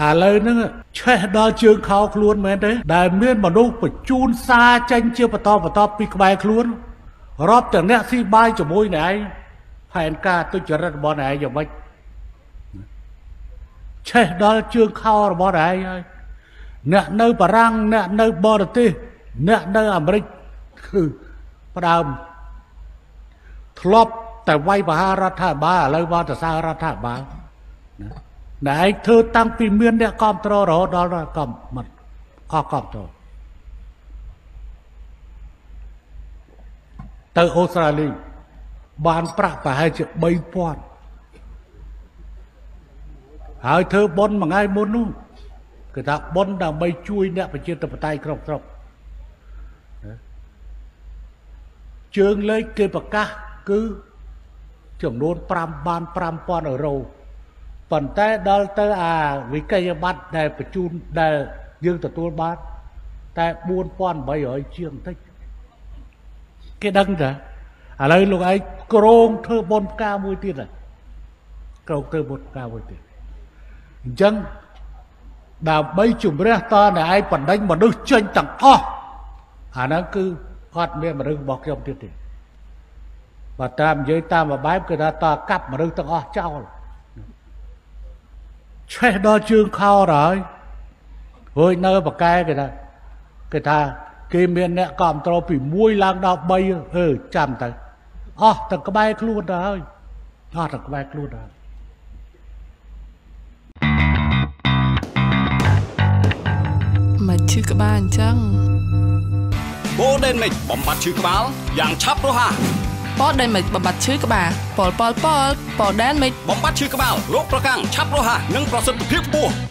อะไรนั่งเช่ดาเชืองเขาคล้วนเหมือนเด้ได้เมื่อมาดูไปจูนซาจังเชื่อประตอปีกใบคล้วนรอบจากเนี้ยซีใบจะมวยไหนแผนกาตัวจะรัดบอลไหนอย่างไม่เช่ดาเชืองเขาบอลไหนเนี่ยในปรังเนี่ยในบอลตีเนี่ยในอเมริกคือประดามทลบแต่ไว้มหารัฐบาลอะไรว่าจะสร้างรัฐบาลไหนเธอตั้งปีเมียนเนี่ยกอมตรอรอดอลกอมมันออกกอมตรอเตอออสเตรเลียบานประปาให้เจ็บใบปอนหายเธอบนมาไงมนุษย์ก็ถ้าบนดำใบช่วยเนี่ยไปเจอตะปไตครบครบเชิงเลยเกิดปากกาคือจำนวนปรามบานปรามปอนอโรปันแต่ดอลเตอร์อาวิกยบัตได้ประจุได้ยื่นต่อตัวบัตแต่บุญป้อนใบหอยเชียงทิศก็ดังจ้ะอะไรลูกไอ้โกรงเธอบนกาบุญตีน่ะโกรงเธอบนกาบุญตีจังดาบใบจุ่มเรียตาไหนไอ้ปันได้มาดึงเชิงจังอ้ออันนั้นคือฮอตเมียมาดึงบอกยอมตีตีมาตามยื้อตามมาใบก็ได้ตากับมาดึงตั้งอ้อเจ้าใช่ดอเชืองเขาหรอเฮ้ยเนื้อปากแก่กันนะกันท่าเกมเมียนเนี่ยกอมตรอปีมวยลางดาวใบเออจำแต่อ๋อแต่ก็ใบครูนะเฮ้ยอ๋อแต่ก็ใบครูนะมาชื่อกบ้านจังโบเดนมิกบอมบัดชื่อกบ้านอย่างชับโลหะโบเดนมิกบำบัดชื่อกบ้านปอลโบเดนมิกบำบัดชื่อกระเป๋าโรคประกังชับโลหะนึ่งประสิทธิภาพปู